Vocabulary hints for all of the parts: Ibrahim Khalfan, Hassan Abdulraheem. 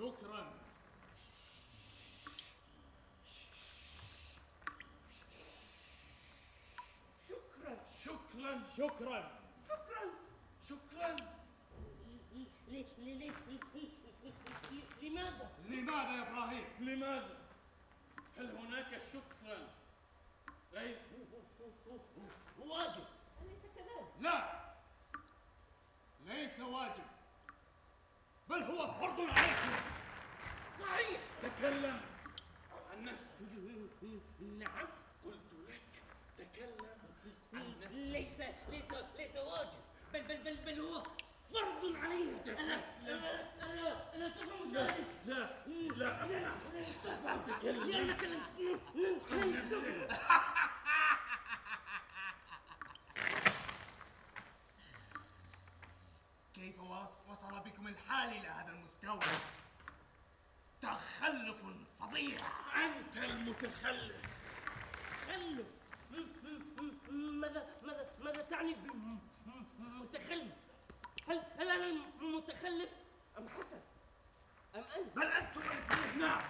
شكرا. شكرا شكرا شكرا شكرا شكرا. لماذا؟ لماذا يا إبراهيم؟ لماذا؟ هل هناك شكرا غير واجب؟ أليس كذلك؟ لا، ليس واجب، بل هو فرض عليك. صحيح. تكلم عن نفسك. نعم، قلت لك تكلم عن نفسك. ليس واجب، بل هو فرض علينا. أنا تفهم ذلك. لا، أنا أتكلم. أنا أتكلم. كيف وصل بكم الحال إلى هذا المستوى؟ تخلف فظيع. أنت المتخلف. تخلف؟ ماذا تعني بمتخلف؟ هل أنا المتخلف أم حسن أم أنت؟ بل أنتم الاثنين. نعم،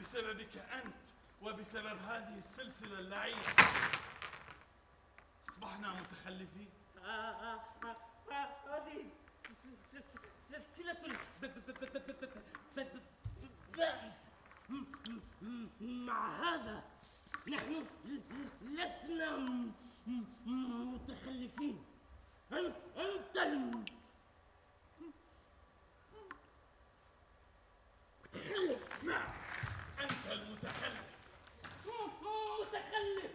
بسببك أنت وبسبب هذه السلسلة اللعينة أصبحنا متخلفين. هذه سلسلة بائسة. مع هذا نحن لسنا متخلفين. أنت المتخلف. نعم، أنت المتخلف. متخلف.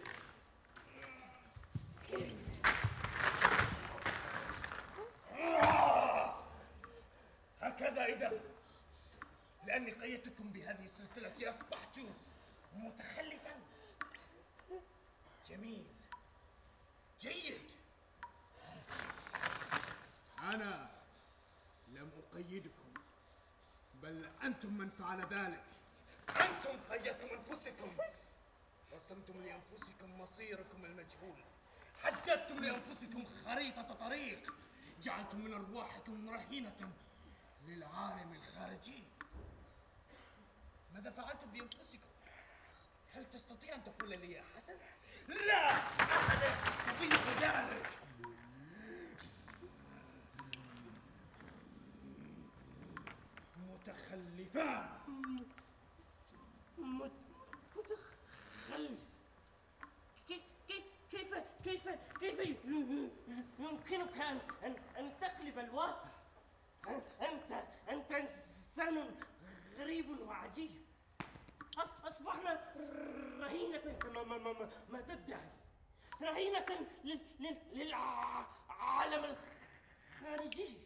هكذا إذا، لأني قيدتكم بهذه السلسلة أصبحت متخلفاً. جميل، جيد. أنا لم أقيدكم، بل أنتم من فعل ذلك. أنتم قيدتم أنفسكم، رسمتم لأنفسكم مصيركم المجهول، حددتم لأنفسكم خريطة طريق، جعلتم من أرواحكم رهينة للعالم الخارجي. ماذا فعلتم بأنفسكم؟ هل تستطيع أن تقول لي يا حسن؟ لا، أحد يستطيع ذلك. متخلفان. متخلف. كيف يمكنك أن تقلب الواقع؟ أنت إنسان غريب وعجيب. أصبحنا رهينة كما ما تدعي، رهينة للعالم الخارجي.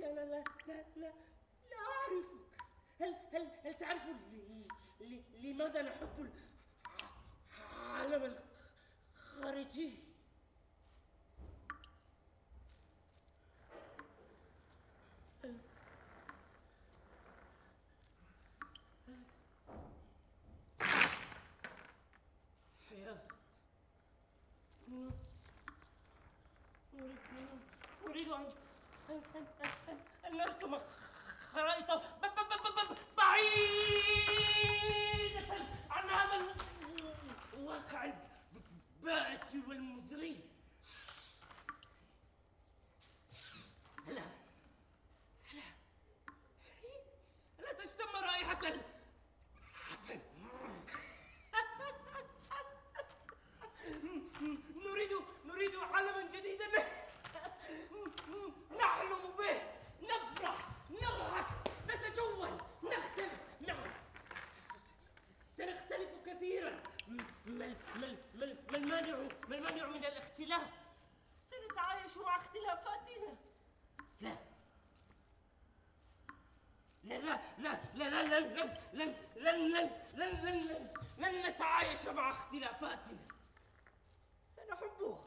أنا لا أعرفك. هل تعرف لماذا نحب العالم الخارجي؟ حياة، أريد أن نرسم خرائط بعيدة عن هذا الواقع البائس والمزري. ألا تشتم رائحة العفن. نريد عالما جديدا نحلم به، نفرح، نضحك، نتجول، نختلف. نعم، سنختلف كثيرا. ما المانع من الاختلاف؟ سنتعايش مع اختلافاتنا. لا لا لا لا لا لن لن لن لن لن نتعايش مع اختلافاتنا. سنحبها.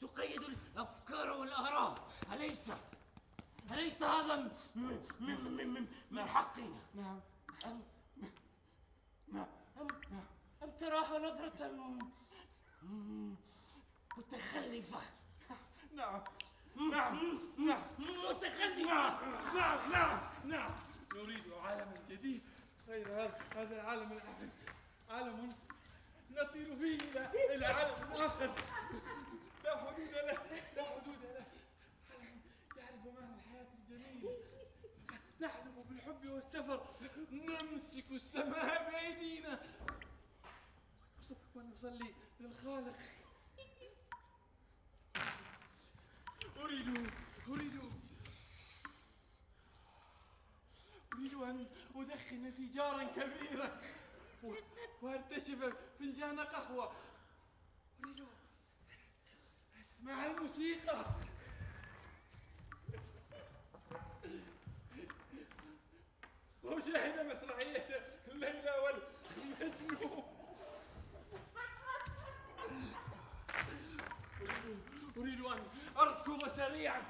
تقيد الأفكار والآراء. أليس هذا من حقنا؟ نعم. أم تراها نظرة متخلفة؟ نعم نعم نعم متخلفة. نعم نعم نعم نريد عالما جديد غير هذا العالم الأحد، عالم نطير فيه إلى عالم آخر لا حدود له، لا حدود له. يعرف معنى الحياة الجميلة. نحلم بالحب والسفر، نمسك السماء بأيدينا ونصلي للخالق. أريد أن أدخن سيجارا كبيرا وأرتشف فنجان قهوة. أريد أن أسمع الموسيقى. وشاهد مسرحية ليلى والمجنون. أريد أن أركب سريعا.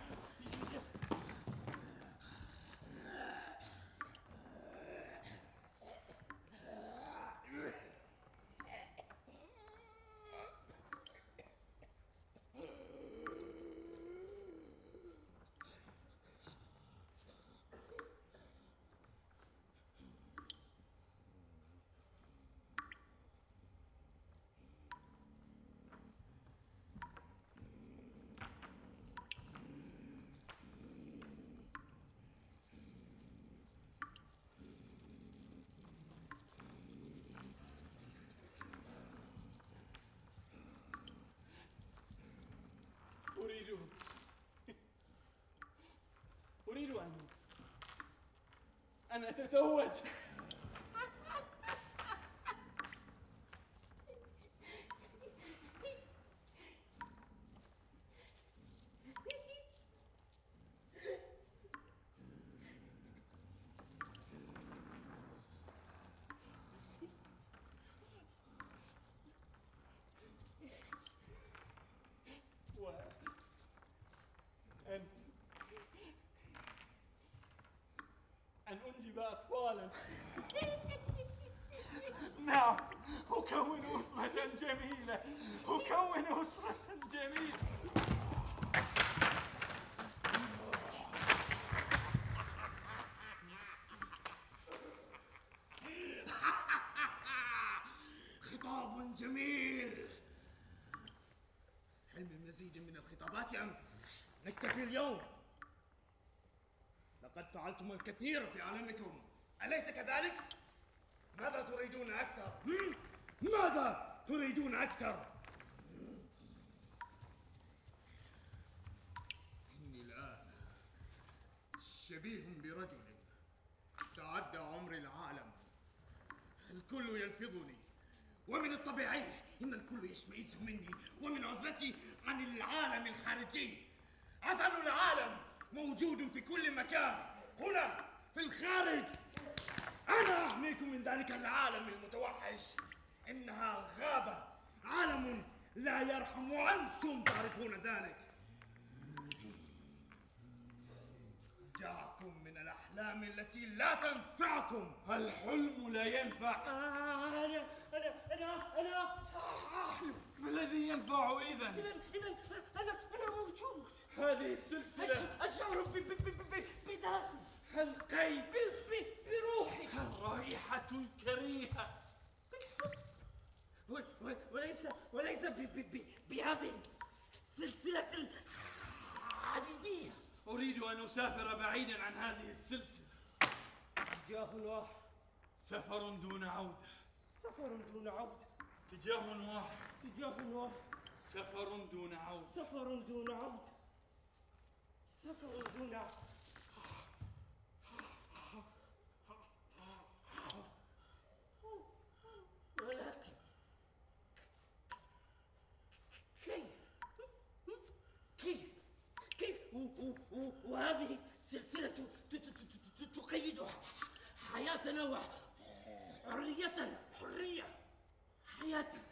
أريد أن أتزوج. أن أنجب أطفالا. نعم، أكون أسرة جميلة، أكون أسرة جميلة. خطاب جميل. هل من مزيد من الخطابات أم نكتفي اليوم؟ لقد فعلتم الكثير في عالمكم، أليس كذلك؟ ماذا تريدون أكثر؟ ماذا تريدون أكثر؟ إني الآن شبيه برجل تعدى عمر العالم. الكل يلفظني، ومن الطبيعي إن الكل يشمئز مني ومن عزلتي عن العالم الخارجي. عزل العالم موجود في كل مكان، هنا في الخارج. أنا أحميكم من ذلك العالم المتوحش. إنها غابة، عالم لا يرحم عنكم، تعرفون ذلك. جاءكم من الأحلام التي لا تنفعكم. الحلم لا ينفع. أنا أحلم. ما الذي ينفع إذا؟ إذا أنا موجود. هذه السلسلة أشعر بذاتي، القيد بروحي. الرائحة الكريهة وليس بهذه السلسلة الحديدية. أريد أن أسافر بعيدا عن هذه السلسلة. اتجاه واحد، سفر دون عودة. سفر دون عودة. اتجاه واحد، اتجاه واحد، سفر دون عودة. سفر دون عودة. سفر دون عودة. ولكن كيف وهذه سلسلة تقيد حياتنا وحريتنا. حرية حياتنا،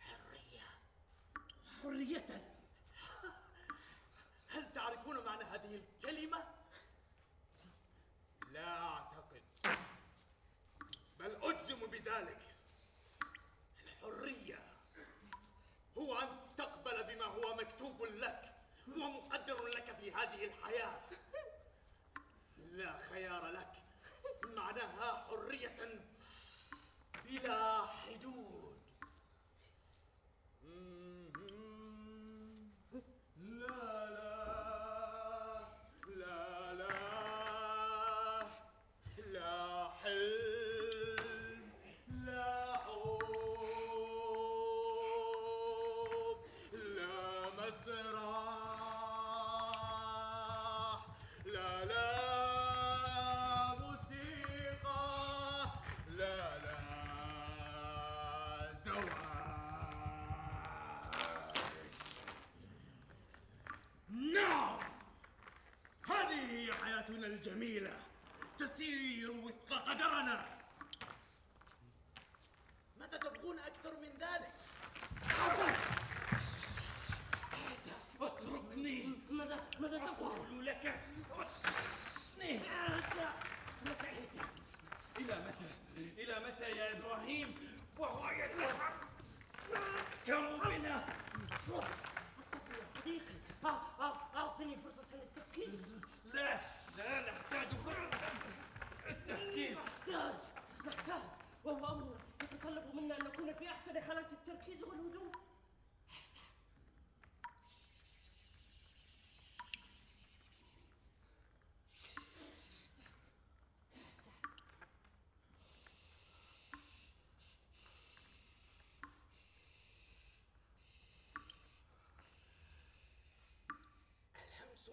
حرية حريتنا. ذلك الحرية هو أن تقبل بما هو مكتوب لك ومقدر لك في هذه الحياة، لا خيار لك، معناها حرية بلا حدود. لا لا لا لا لا حلم، لا حب، لا مسرح، لا لا موسيقى، لا لا زواج. نعم، هذه هي حياتنا الجميلة تسير وفق قدرنا. ماذا تبغون أكثر من ذلك؟ حسن، اتركني. ماذا تفعل؟ أقول لك اتركني. إلى متى؟ إلى متى يا إبراهيم وهو يتحكم بنا؟ صديقي، أعطني فرصة للتفكير. لا، لا نحتاج فرصة التفكير. نحتاج، وهو أمر يتطلب منا أن نكون في أحسن حالات التركيز والهدوء.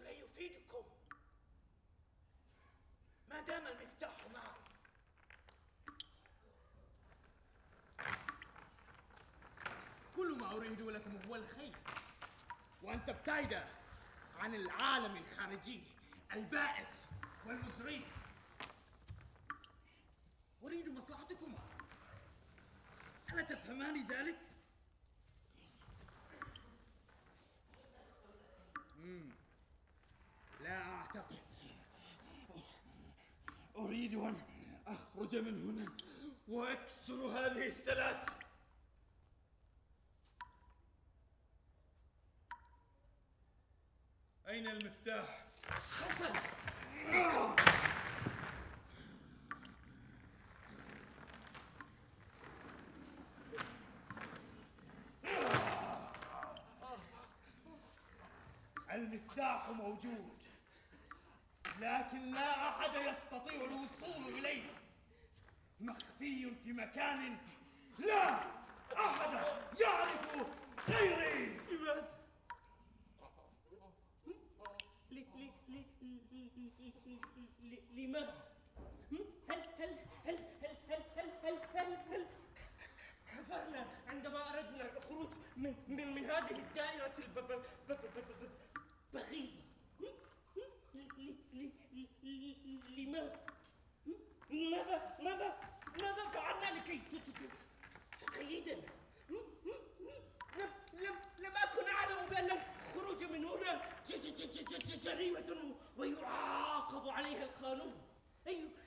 لا يفيدكم ما دام المفتاح معي. كل ما أريد لكم هو الخير، وأن تبتعد عن العالم الخارجي البائس والمزري. أريد مصلحتكم، ألا تفهمان ذلك؟ لا أعتقد. أريد أن أخرج من هنا وأكسر هذه السلاسل. أين المفتاح؟ حسن، المفتاح موجود، لكن لا أحد يستطيع الوصول إليه، مخفي في مكان لا أحد يعرف غيري. لماذا؟ لماذا؟ هل كفرنا عندما أردنا الخروج من هذه الدائرة البغيضة؟ لماذا؟ ماذا فعلنا لكي تقيدنا؟ لم أكن أعلم بأن الخروج من هنا جريمة ويعاقب عليها القانون.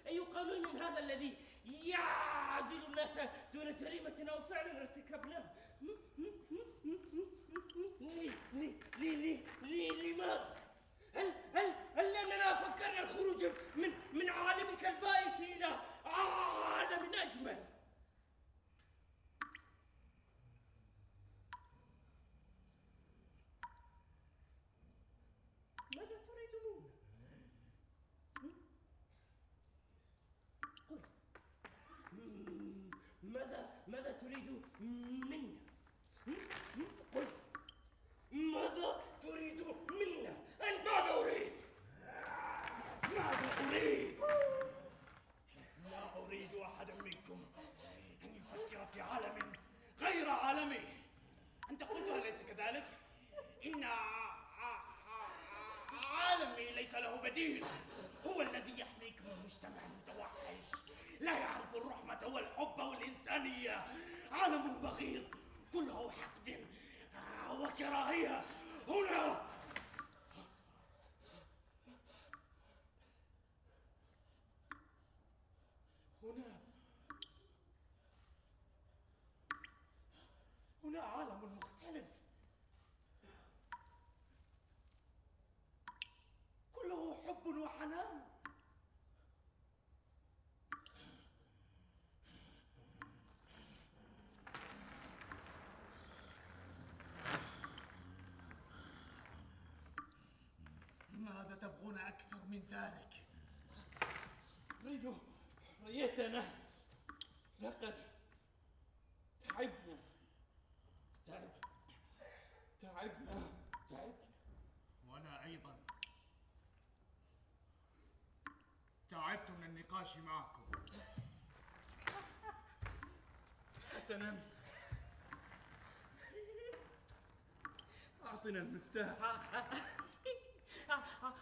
أي قانون هذا الذي يعزل الناس دون جريمة أو فعل ارتكبناه؟ لماذا؟ هل لأننا فكرنا الخروج من عالمك البائس إلى عالم أجمل؟ ماذا تريدون؟ قل، ماذا تريد منا؟ قل، ماذا تريد منا؟ ماذا أريد؟ ماذا أريد؟ لا أريد أحدا منكم أن يفكر في عالم غير عالمي. أنت قلتها، ليس كذلك؟ إن عالمي ليس له بديل، هو الذي يحميك من مجتمع متوحش لا يعرف الرحمة والحب والإنسانية. عالم بغيض كله حقد وكراهية. هنا يبون أكثر من ذلك. ريتنا لقد تعبنا. وأنا أيضا تعبت من النقاش معكم. حسنا، أعطنا المفتاح.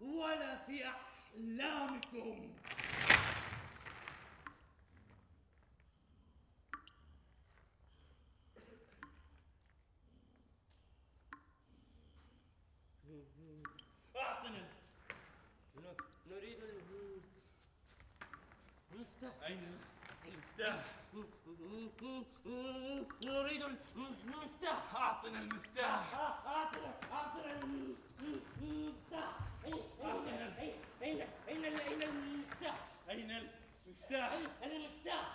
ولا في أحلامكم. أعطنا. نريد المفتاح. أين المفتاح؟ نريد المفتاح. أعطنا المفتاح. أعطنا المفتاح. أين المفتاح؟ أين المفتاح؟ المفتاح.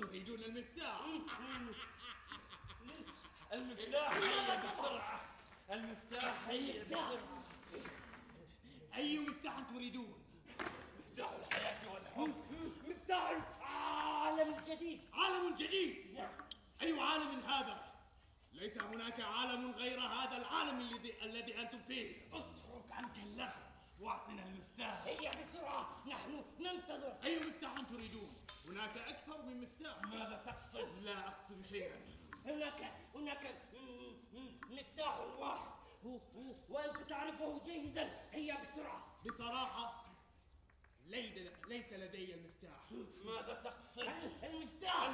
تريدون المفتاح؟ المفتاح. هيا بسرعة. المفتاح. هيا بسرعة. أي مفتاح تريدون؟ مفتاح الحياة والحب. مفتاح عالم جديد. عالم جديد؟ أي عالم هذا؟ ليس هناك عالم غير هذا العالم الذي أنتم فيه. اترك عنك اللهو واعطنا المفتاح. هيا بسرعة، نحن ننتظر. أي مفتاح تريدون؟ هناك أكثر من مفتاح. ماذا تقصد؟ لا أقصد شيئا. هناك مفتاح واحد وأنت تعرفه جيدا. هيا بسرعة. بصراحة ليس لدي المفتاح. ماذا تقصد؟ المفتاح.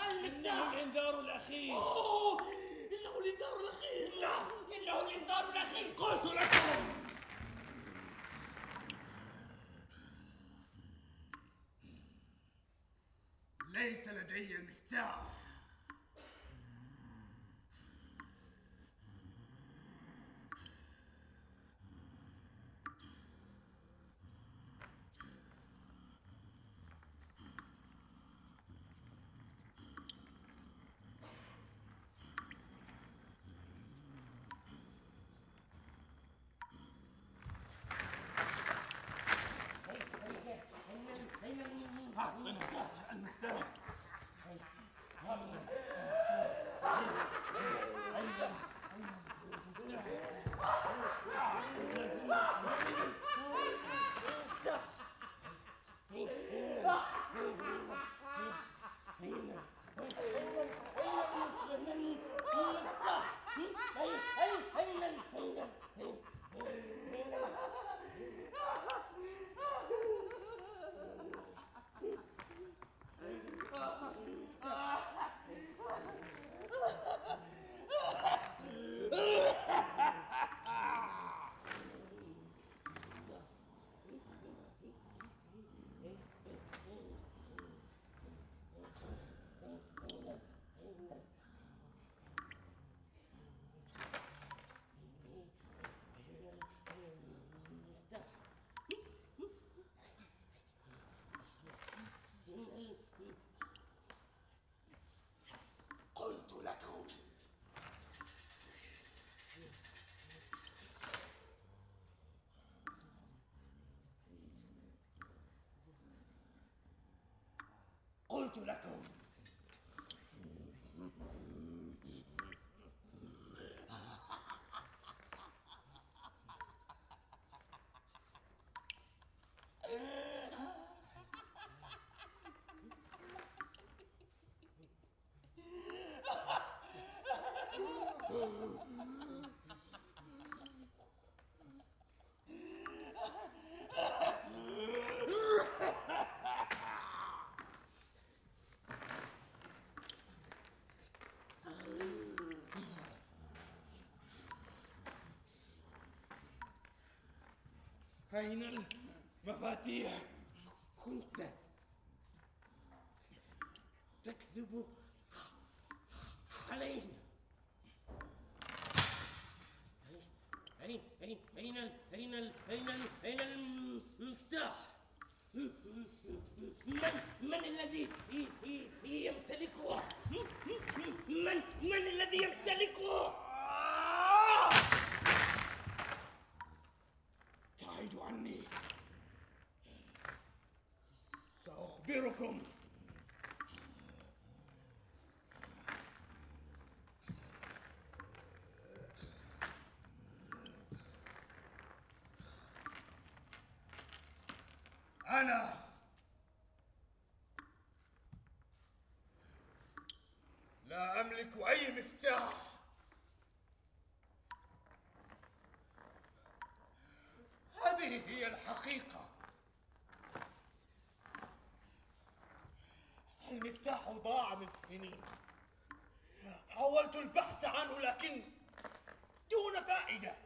إنه الإنذار الأخير. أوه، إنه الإنذار الأخير. نعم، إنه الإنذار الأخير. قلت لكم. ليس لدي المفتاح. قلت لكم. أين المفاتيح؟ كنت تكذب علينا. أين المفتاح؟ من الذي يمتلكه؟ من الذي يمتلكه؟ ابتعدوا عني، سأخبركم. أنا لا أملك أي مفتاح، هذه هي الحقيقة. المفتاح ضاع من سنين، حاولت البحث عنه لكن دون فائدة.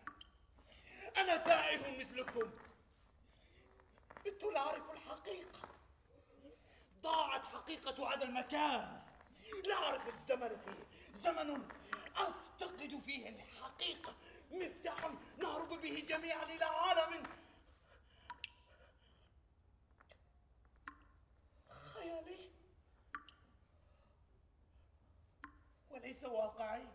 أنا تائه مثلكم، كنت لا أعرف الحقيقة. ضاعت حقيقة هذا المكان، لا أعرف الزمن فيه، زمن أفتقد فيه الحقيقة. مفتاح نهرب به جميعا إلى عالم خيالي وليس واقعي.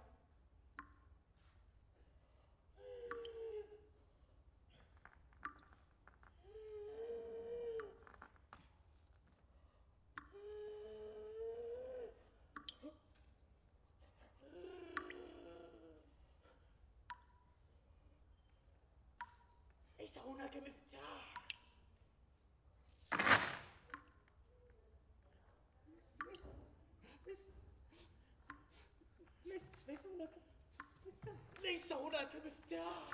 ليس هناك مفتاح، ليس هناك مفتاح،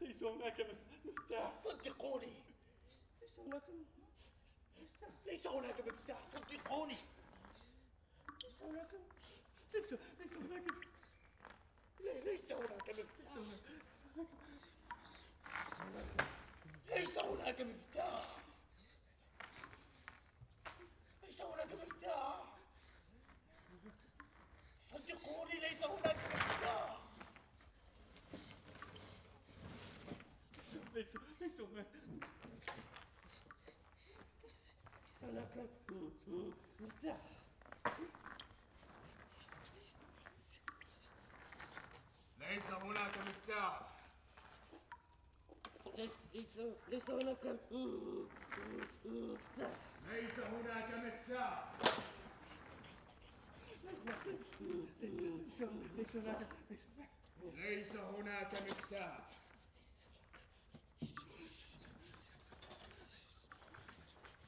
ليس هناك مفتاح، صدقوني، ليس هناك مفتاح، ليس هناك مفتاح، صدقوني، ليس هناك، ليس هناك، ليس هناك مفتاح. ليس هناك مفتاح، ليس هناك مفتاح، صدقوني ليس هناك مفتاح، ليس هناك، ليس هناك مفتاح، ليس هناك مفتاح، ليس هناك مفتاح، ليس هناك مفتاح، ليس هناك مفتاح، ليس هناك مفتاح، ليس هناك مفتاح.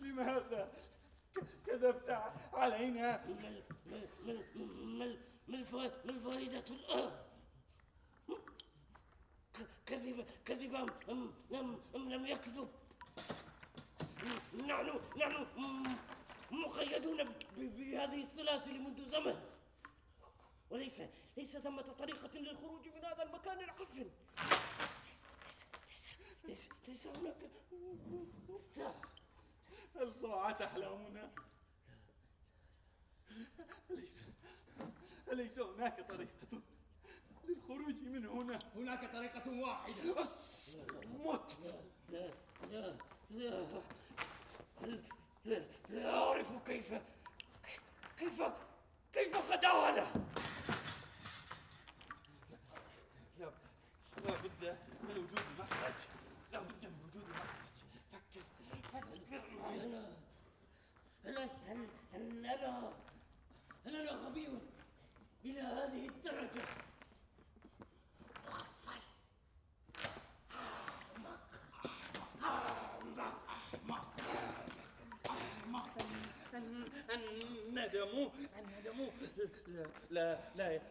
لماذا كذبت علينا؟ ما الفائدة الآن؟ كذب أم لم يكذب؟ نحن مقيدون بهذه السلاسل منذ زمن، وليس ثمة طريقة للخروج من هذا المكان العفن. ليس هناك مفتاح. الساعة تحلمنا. أليس هناك طريقة للخروج من هنا؟ هناك طريقة واحدة. اصمت. لا لا لا لا لا أعرف كيف خدعنا. لا بد من وجود مخرج، لا بد من وجود مخرج. فكر معي. هل أنا غبي إلى هذه الدرجة؟ الندم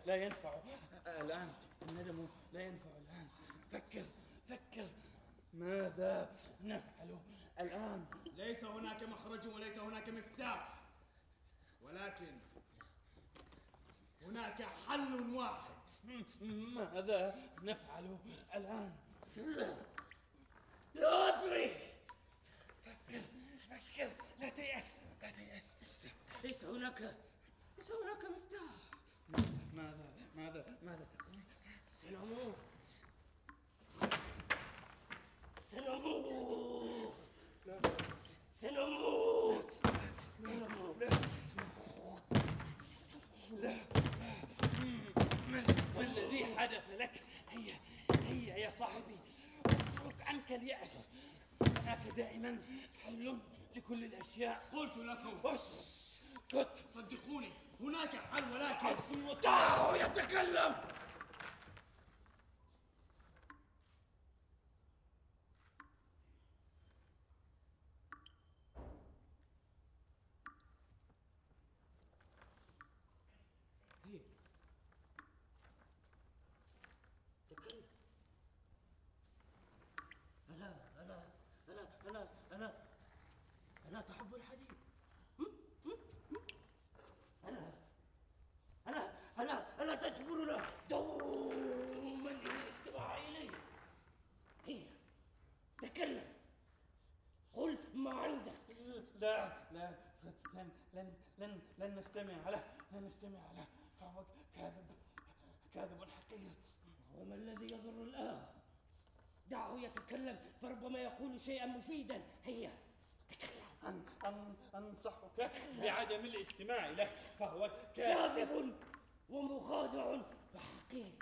لا ينفع الآن، الندم لا ينفع الآن. فكر ماذا نفعل الآن؟ ليس هناك مخرج وليس هناك مفتاح، ولكن هناك حل واحد. ماذا نفعل الآن؟ لا أدري. فكر، لا تيأس، لا تيأس. ليس هناك مفتاح. ماذا تقصد؟ سنموت. ما الذي حدث لك؟ هيا يا صاحبي، اترك عنك اليأس، هناك دائما حل لكل الأشياء. قلت لكم اسكت، صدقوني هناك حل، ولكن دعه يتكلم. ألا تحب الحديث؟ ألا تجبرنا دوما للاستماع إليه؟ هيا تكلم، قل ما عندك. لا لن نستمع له، فهو كاذب حقير. وما الذي يضر الآن؟ دعه يتكلم فربما يقول شيئا مفيدا. هيا تكلم. أنصحك بعدم الاستماع له، فهو كاذب ومخادع وحقير.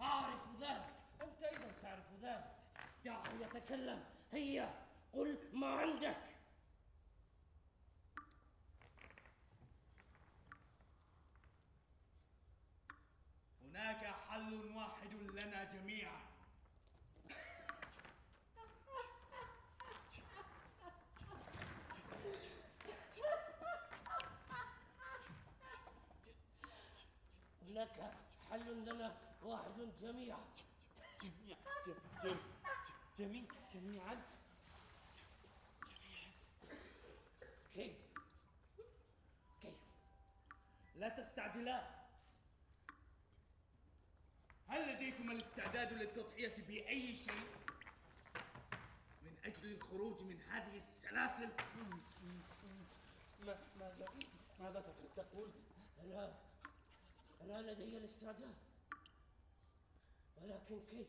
أعرف ذلك، أنت أيضا تعرف ذلك. دعه يتكلم، هيا قل ما عندك. هناك حل واحد لنا جميعا. هناك حل لنا واحد جميعا. جميعا كيف؟ لا تستعجلا. هل لديكم الاستعداد للتضحية بأي شيء من أجل الخروج من هذه السلاسل؟ ماذا تقول؟ أنا لدي الاستعداد، ولكن كيف؟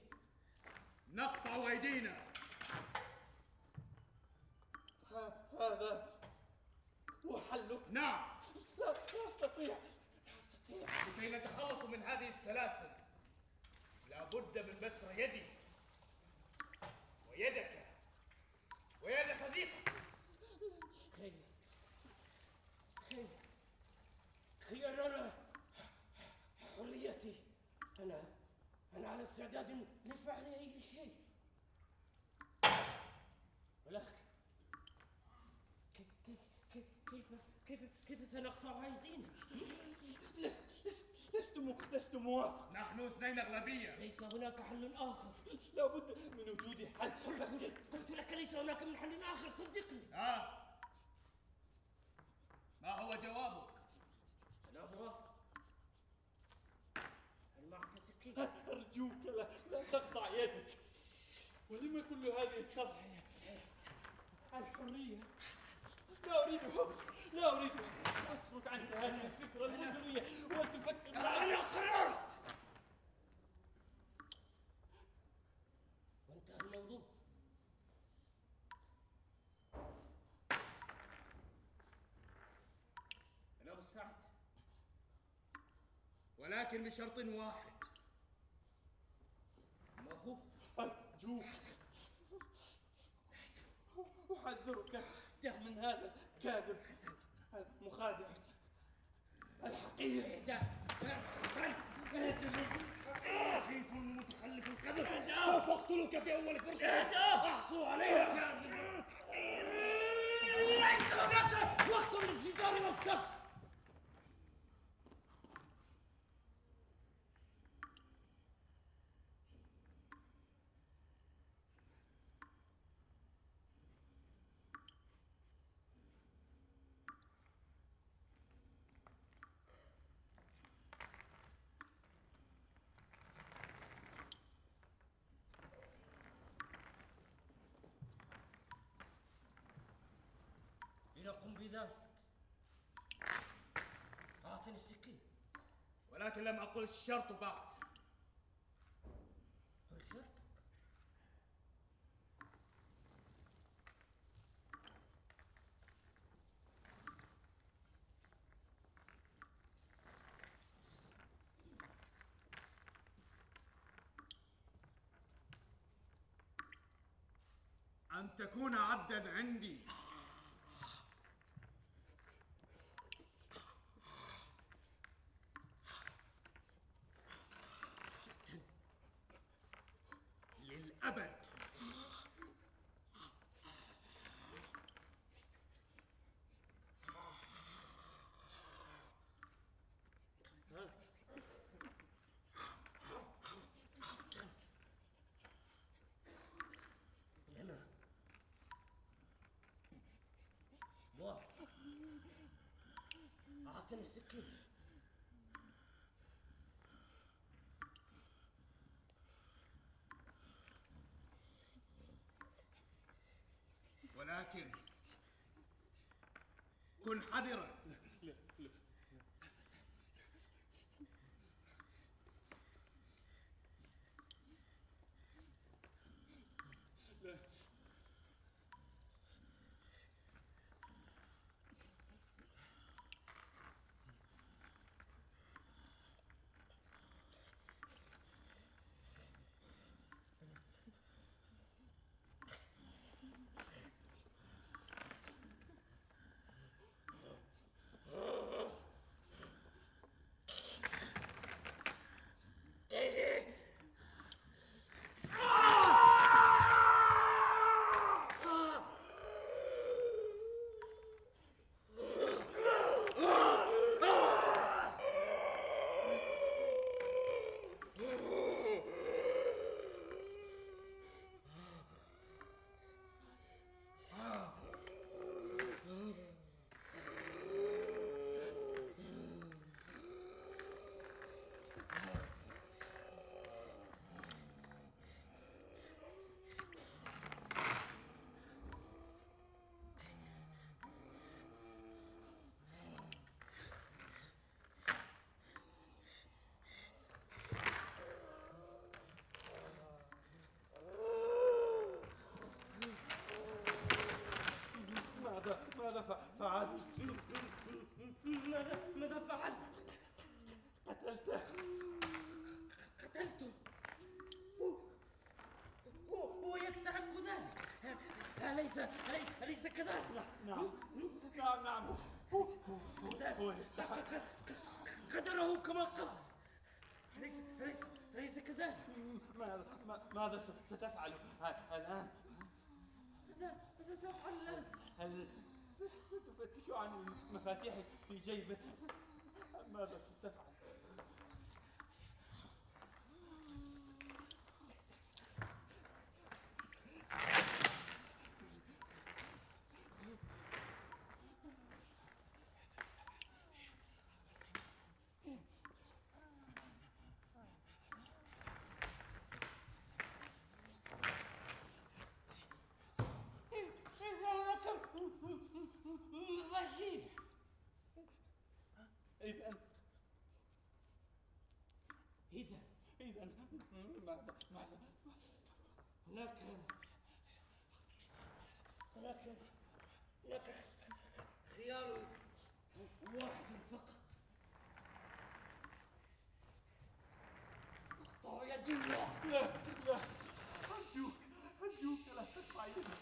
نقطع أيدينا. هذا هو حلك؟ نعم. لا أستطيع. لكي نتخلص من هذه السلاسل لابد من بتر يدي ويدك ويد صديقك. خير حريتي، أنا على استعداد لفعل أي شيء، ولكن كيف سنقطع أيدينا؟ لست موافق. نحن اثنين أغلبية. ليس هناك حل آخر، لابد من وجود حل. قلت لك ليس هناك من حل آخر، صدقني. ما هو جوابك؟ أنا أبغى معك سكين. أرجوك لا تقطع يدك. ولما كل هذه التضحية؟ الحرية لا أريدها. أترك عنك هذه الفكرة المزرية وتفكر. أنا قررت. وانتهى الموضوع. أنا أبو السعد، ولكن بشرط واحد. ما هو؟ أرجوك أحذرك من هذا الكاذب حسن المخادع الحقير. سخيف متخلف القدر، سوف أقتلك في أول فرصة أحصل عليها. كاذب، ليس هناك وقت للجدال والسب. يقم بذلك. أعطني السكين. ولكن لم أقل الشرط بعد. قل شرط. أن تكون عبداً عندي. عبداً للأبد. أعطني السكين. ولكن كن حذرا. لا. ماذا فعلت؟ ماذا فعلت؟ قتلته هو يستحق ذلك، أليس كذلك؟ نعم هو يستحق قدره كما قال، أليس كذلك؟ ماذا ستفعل الآن؟ ماذا سأفعل الآن؟ هل ستفتش عن المفاتيح في جيبه؟ ماذا ستفعل؟ إذا ماذا؟ هناك خيار واحد فقط. اقطع يدي. لا أرجوك لا تقطع يدي.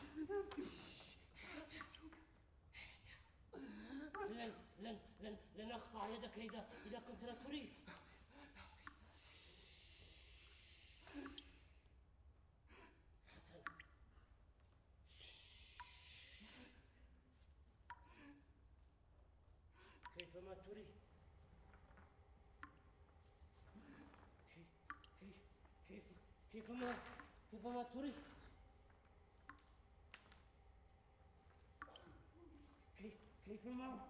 لن أقطع يدك إذا كنت لا تريد. حسن، كيفما تريد، كيفما تريد، كيفما.